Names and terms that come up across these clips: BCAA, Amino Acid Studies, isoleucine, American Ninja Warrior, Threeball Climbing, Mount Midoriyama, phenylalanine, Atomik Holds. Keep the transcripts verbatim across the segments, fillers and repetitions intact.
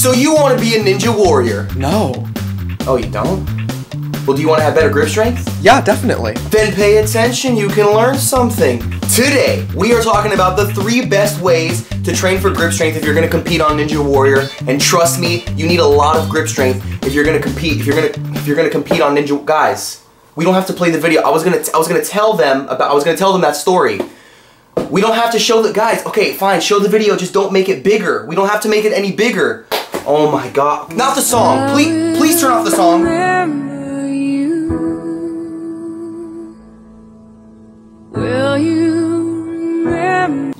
So you want to be a ninja warrior? No. Oh, you don't? Well, do you want to have better grip strength? Yeah, definitely. Then pay attention, you can learn something. Today, we are talking about the three best ways to train for grip strength if you're going to compete on Ninja Warrior. And trust me, you need a lot of grip strength if you're going to compete. If you're going to if you're going to compete on Ninja, guys, we don't have to play the video. I was going to I was going to tell them about I was going to tell them that story. We don't have to show the guys. Okay, fine. Show the video, just don't make it bigger. We don't have to make it any bigger. Oh my god. Not the song. Please please turn off the song.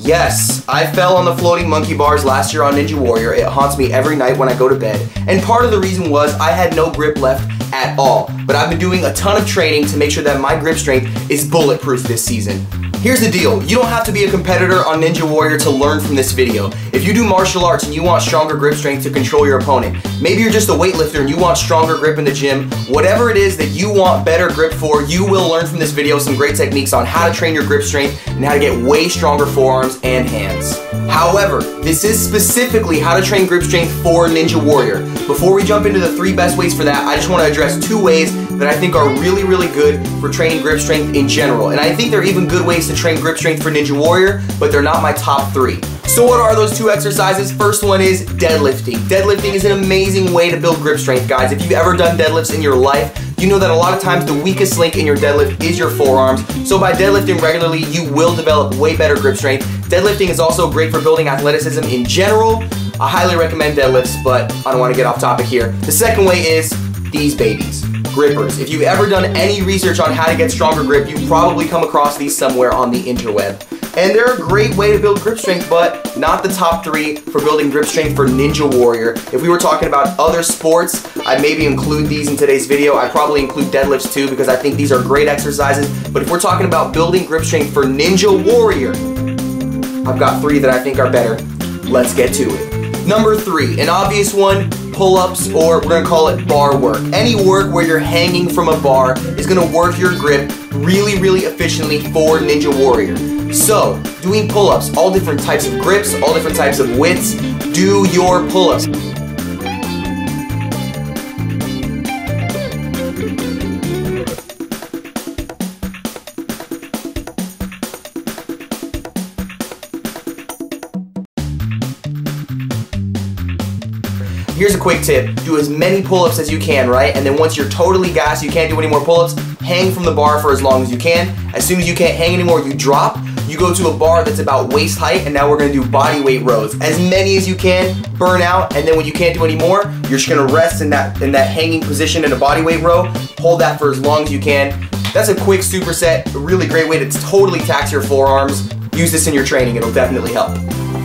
Yes, I fell on the floating monkey bars last year on Ninja Warrior. It haunts me every night when I go to bed. And part of the reason was I had no grip left at all. But I've been doing a ton of training to make sure that my grip strength is bulletproof this season. Here's the deal. You don't have to be a competitor on Ninja Warrior to learn from this video. If you do martial arts and you want stronger grip strength to control your opponent, maybe you're just a weightlifter and you want stronger grip in the gym, whatever it is that you want better grip for, you will learn from this video some great techniques on how to train your grip strength and how to get way stronger forearms and hands. However, this is specifically how to train grip strength for Ninja Warrior. Before we jump into the three best ways for that, I just want to address two ways that I think are really, really good for training grip strength in general. And I think they're even good ways to train grip strength for Ninja Warrior, but they're not my top three. So what are those two exercises? First one is deadlifting. Deadlifting is an amazing way to build grip strength, guys. If you've ever done deadlifts in your life, you know that a lot of times the weakest link in your deadlift is your forearms. So by deadlifting regularly, you will develop way better grip strength. Deadlifting is also great for building athleticism in general. I highly recommend deadlifts, but I don't want to get off topic here. The second way is these babies. Grippers. If you've ever done any research on how to get stronger grip, you've probably come across these somewhere on the interweb. And they're a great way to build grip strength, but not the top three for building grip strength for Ninja Warrior. If we were talking about other sports, I'd maybe include these in today's video. I'd probably include deadlifts too, because I think these are great exercises. But if we're talking about building grip strength for Ninja Warrior, I've got three that I think are better. Let's get to it. Number three, an obvious one, pull-ups, or we're gonna call it bar work. Any work where you're hanging from a bar is gonna work your grip really, really efficiently for Ninja Warrior. So, doing pull-ups, all different types of grips, all different types of widths, do your pull-ups. Here's a quick tip, do as many pull-ups as you can, right? And then once you're totally gassed, you can't do any more pull-ups, hang from the bar for as long as you can. As soon as you can't hang anymore, you drop. You go to a bar that's about waist height, and now we're gonna do body weight rows. As many as you can, burn out, and then when you can't do any more, you're just gonna rest in that, in that hanging position in a body weight row, hold that for as long as you can. That's a quick superset, a really great way to totally tax your forearms. Use this in your training, it'll definitely help.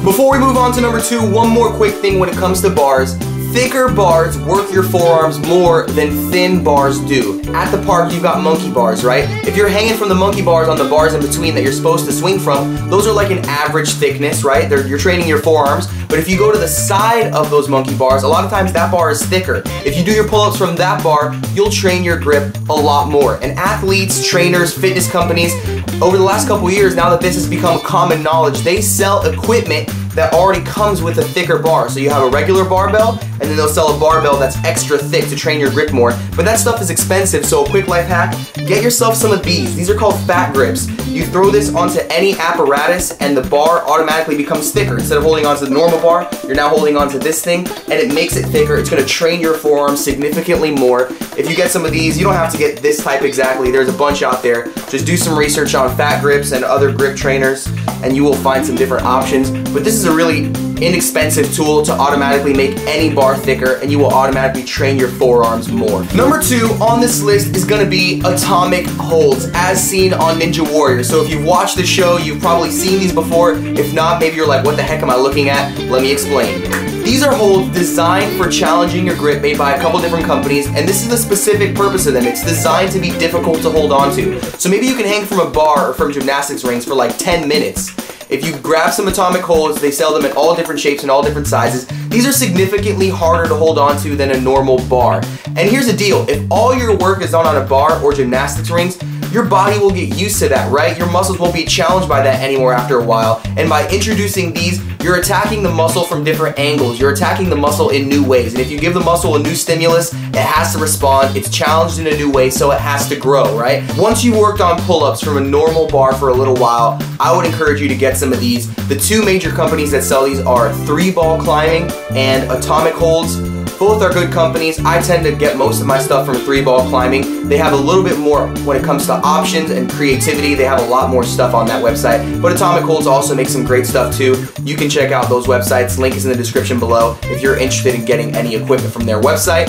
Before we move on to number two, one more quick thing when it comes to bars. Thicker bars work your forearms more than thin bars do. At the park, you've got monkey bars, right? If you're hanging from the monkey bars on the bars in between that you're supposed to swing from, those are like an average thickness, right? They're, you're training your forearms. But if you go to the side of those monkey bars, a lot of times that bar is thicker. If you do your pull-ups from that bar, you'll train your grip a lot more. And athletes, trainers, fitness companies, over the last couple years, now that this has become common knowledge, they sell equipment that already comes with a thicker bar. So you have a regular barbell, and then they'll sell a barbell that's extra thick to train your grip more. But that stuff is expensive, so a quick life hack, get yourself some of these. These are called fat grips. You throw this onto any apparatus, and the bar automatically becomes thicker. Instead of holding onto the normal bar, you're now holding onto this thing, and it makes it thicker. It's gonna train your forearm significantly more. If you get some of these, you don't have to get this type exactly. There's a bunch out there. Just do some research on fat grips and other grip trainers, and you will find some different options. But this is a really inexpensive tool to automatically make any bar thicker, and you will automatically train your forearms more. Number two on this list is gonna be Atomik Holds, as seen on Ninja Warrior. So if you've watched the show, you've probably seen these before. If not, maybe you're like, what the heck am I looking at? Let me explain. These are holds designed for challenging your grip, made by a couple different companies, and this is the specific purpose of them. It's designed to be difficult to hold on to. So maybe you can hang from a bar or from gymnastics rings for like ten minutes. If you grab some Atomik Holds, they sell them in all different shapes and all different sizes. These are significantly harder to hold on to than a normal bar. And here's the deal, if all your work is done on a bar or gymnastics rings, your body will get used to that, right? Your muscles won't be challenged by that anymore after a while. And by introducing these, you're attacking the muscle from different angles. You're attacking the muscle in new ways. And if you give the muscle a new stimulus, it has to respond. It's challenged in a new way, so it has to grow, right? Once you worked on pull-ups from a normal bar for a little while, I would encourage you to get some of these. The two major companies that sell these are Threeball Climbing and Atomik Holds. Both are good companies. I tend to get most of my stuff from Threeball Climbing. They have a little bit more when it comes to options and creativity. They have a lot more stuff on that website. But Atomik Holds also makes some great stuff too. You can check out those websites. Link is in the description below if you're interested in getting any equipment from their website.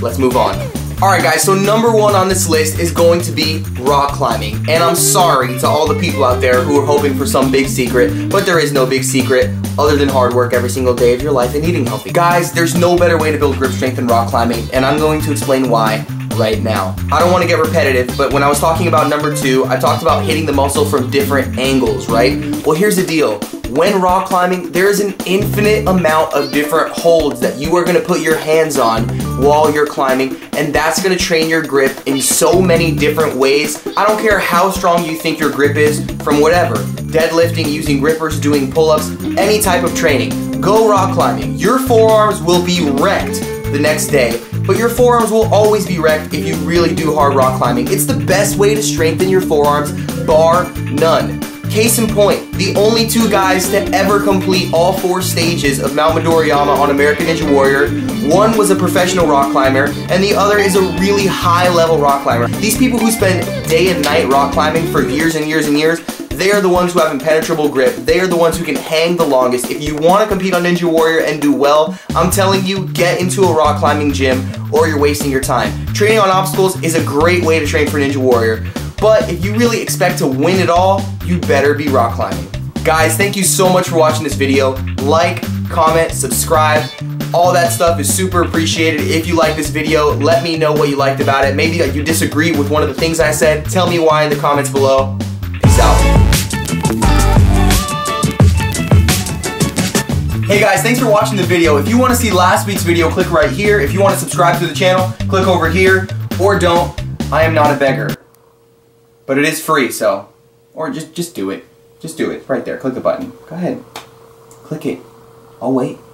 Let's move on. Alright guys, so number one on this list is going to be rock climbing. And I'm sorry to all the people out there who are hoping for some big secret, but there is no big secret other than hard work every single day of your life and eating healthy. Guys, there's no better way to build grip strength than rock climbing, and I'm going to explain why right now. I don't want to get repetitive, but when I was talking about number two, I talked about hitting the muscle from different angles, right? Well, here's the deal. When rock climbing, there is an infinite amount of different holds that you are gonna put your hands on while you're climbing, and that's gonna train your grip in so many different ways. I don't care how strong you think your grip is from whatever, deadlifting, using grippers, doing pull-ups, any type of training. Go rock climbing. Your forearms will be wrecked the next day, but your forearms will always be wrecked if you really do hard rock climbing. It's the best way to strengthen your forearms, bar none. Case in point, the only two guys to ever complete all four stages of Mount Midoriyama on American Ninja Warrior, one was a professional rock climber, and the other is a really high-level rock climber. These people who spend day and night rock climbing for years and years and years, they are the ones who have impenetrable grip. They are the ones who can hang the longest. If you want to compete on Ninja Warrior and do well, I'm telling you, get into a rock climbing gym or you're wasting your time. Training on obstacles is a great way to train for Ninja Warrior. But if you really expect to win it all, you better be rock climbing. Guys, thank you so much for watching this video. Like, comment, subscribe. All that stuff is super appreciated. If you like this video, let me know what you liked about it. Maybe you disagree with one of the things I said. Tell me why in the comments below. Peace out. Hey guys, thanks for watching the video. If you want to see last week's video, click right here. If you want to subscribe to the channel, click over here. Or don't. I am not a beggar. But it is free, so, or just, just do it. Just do it, right there, click the button. Go ahead, click it, I'll wait.